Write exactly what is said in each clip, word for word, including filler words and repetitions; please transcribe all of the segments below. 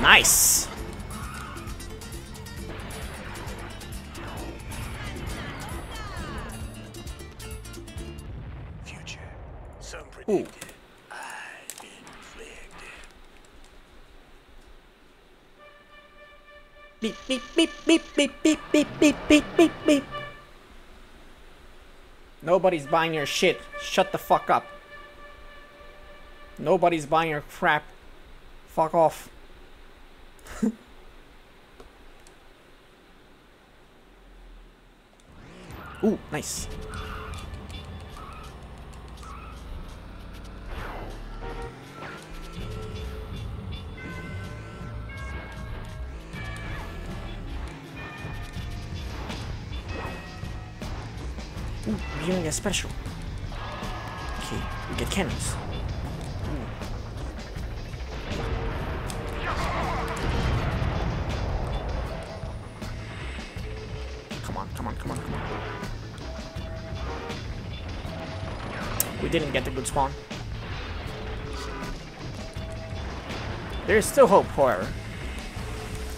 Nice. Future. Some predicted. I inflicted. Beep beep beep beep beep beep beep beep beep beep beep. Nobody's buying your shit. Shut the fuck up. Nobody's buying your crap. Fuck off. Ooh, nice. Ooh, we're doing a special. Okay, we get cannons. Didn't get the good spawn. There is still hope, however.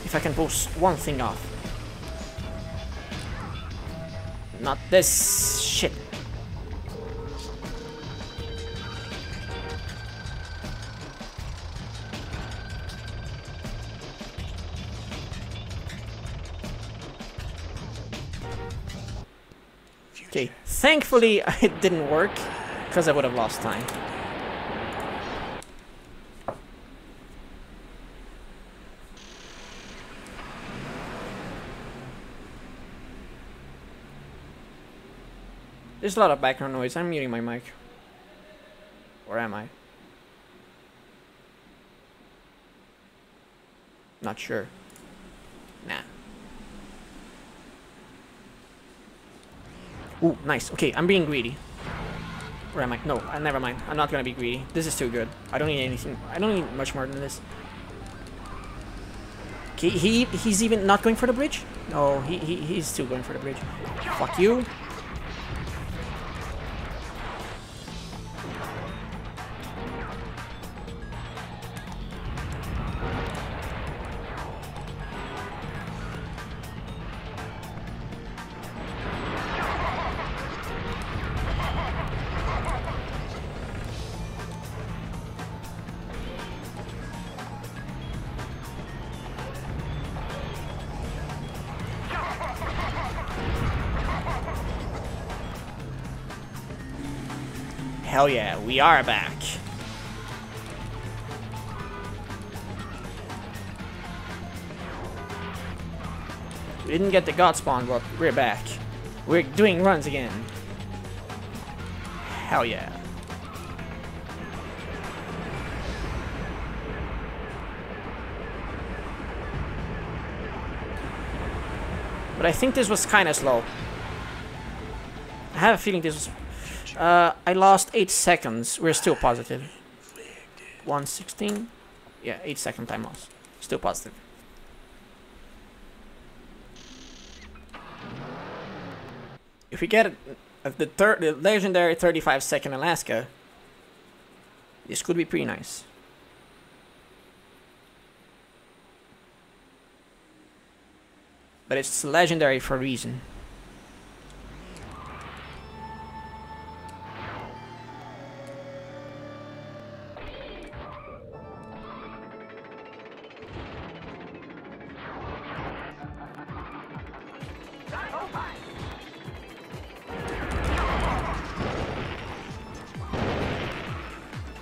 If I can pull one thing off. Not this shit. Okay, thankfully it didn't work. Because I would have lost time. There's a lot of background noise. I'm muting my mic. Or am I? Not sure. Nah. Ooh, nice. Okay, I'm being greedy. Where am I? No, uh, never mind. I'm not gonna be greedy. This is too good. I don't need anything. I don't need much more than this. He, he he's even not going for the bridge? No, he, he he's still going for the bridge. Fuck you. Hell yeah, we are back. We didn't get the god spawn, but we're back. We're doing runs again. Hell yeah. But I think this was kind of slow. I have a feeling this was... Uh, I lost eight seconds. We're still positive. one sixteen. Yeah, eight second time loss. Still positive. If we get the third, the legendary thirty-five second Alaska, this could be pretty nice. But it's legendary for a reason.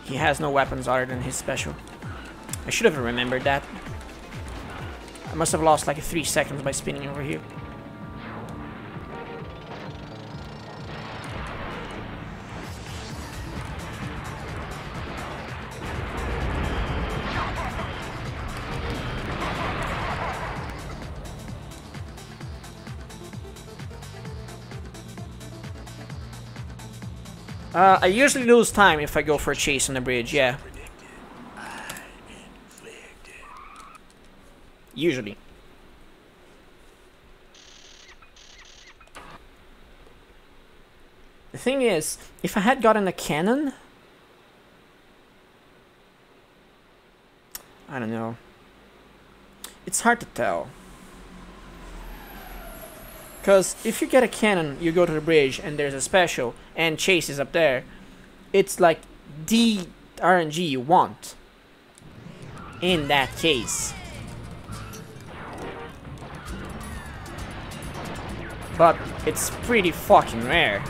He has no weapons other than his special. I should have remembered that. I must have lost like three seconds by spinning over here. Uh, I usually lose time if I go for a chase on the bridge, yeah. Usually. The thing is, if I had gotten a cannon... I don't know. it's hard to tell. Because if you get a cannon, you go to the bridge and there's a special and Chase is up there, it's like the R N G you want in that case. But it's pretty fucking rare.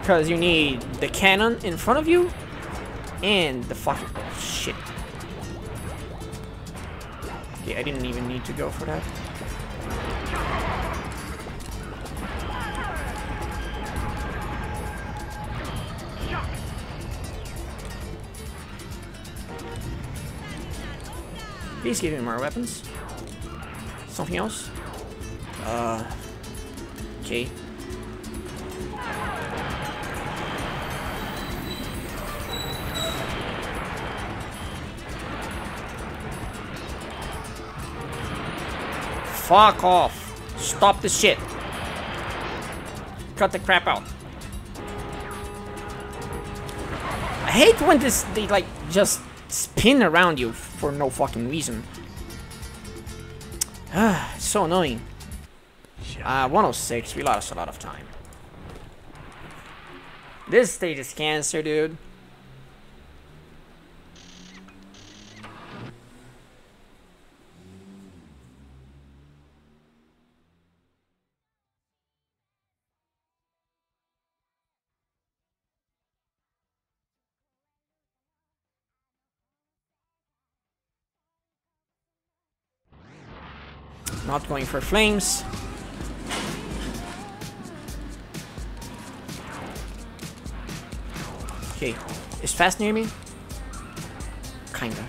Because you need the cannon in front of you and the fucking... Oh, shit. Okay, I didn't even need to go for that. Please give me more weapons. Something else? Uh... Okay. Fuck off! Stop the shit! Cut the crap out. I hate when this, they like, just spin around you for no fucking reason. Ah, so annoying. Uh, one oh six, we lost a lot of time. This stage is cancer, dude. Not going for flames. Okay, is Fast near me? Kinda.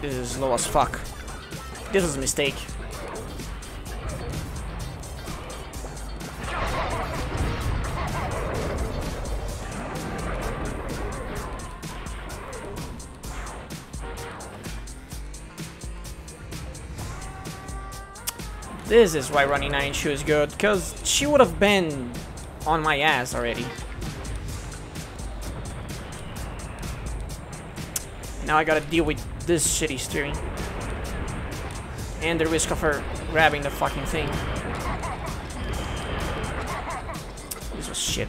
This is low as fuck. This was a mistake. This is why Running Nine Shoe is good, because she would have been on my ass already. Now I gotta deal with this shitty steering. And the risk of her grabbing the fucking thing. This was shit.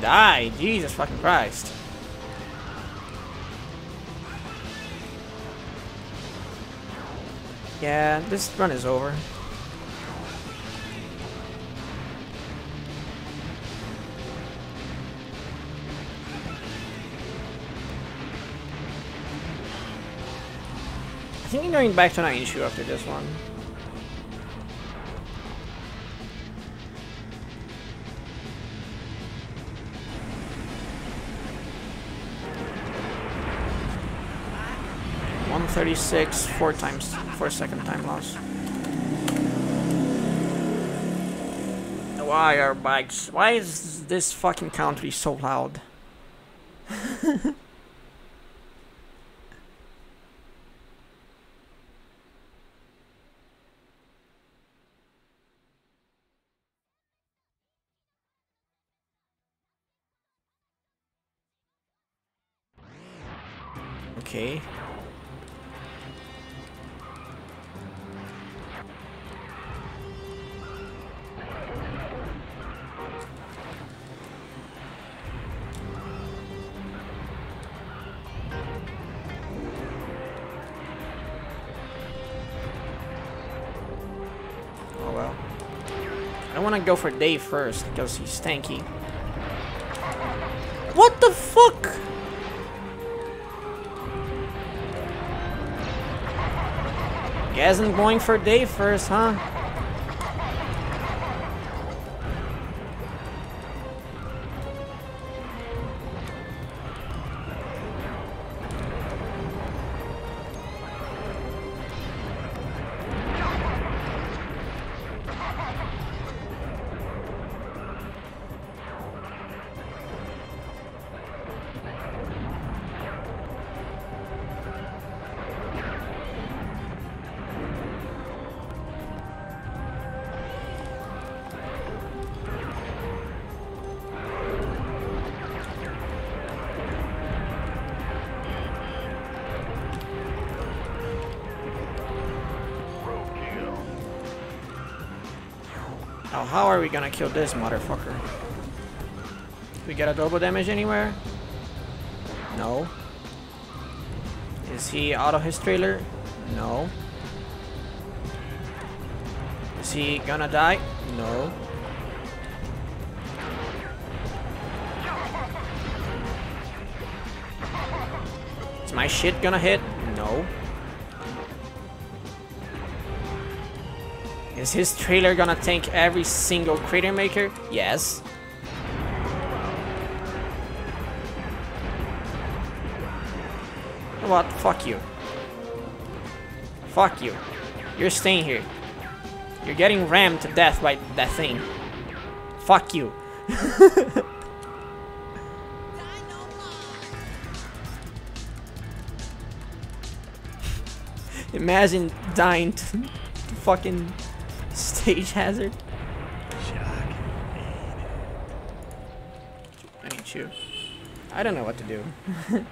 Die, Jesus fucking Christ. Yeah, this run is over. I think I'm going back to Nine Shoe after this one. thirty-six, four times, for a second time loss. Why are bikes? Why is this fucking country so loud? Okay. Oh well. I want to go for Dave first because he's tanky. What the fuck? You guys aren't going for Dave first, huh? How are we gonna kill this motherfucker? We got a double damage anywhere? No. Is he out of his trailer? No. Is he gonna die? No. Is my shit gonna hit? No. Is his trailer gonna tank every single crater maker? Yes. What? Fuck you. Fuck you. You're staying here. You're getting rammed to death by that thing. Fuck you. Imagine dying to fucking stage hazard. I need you. I don't know what to do.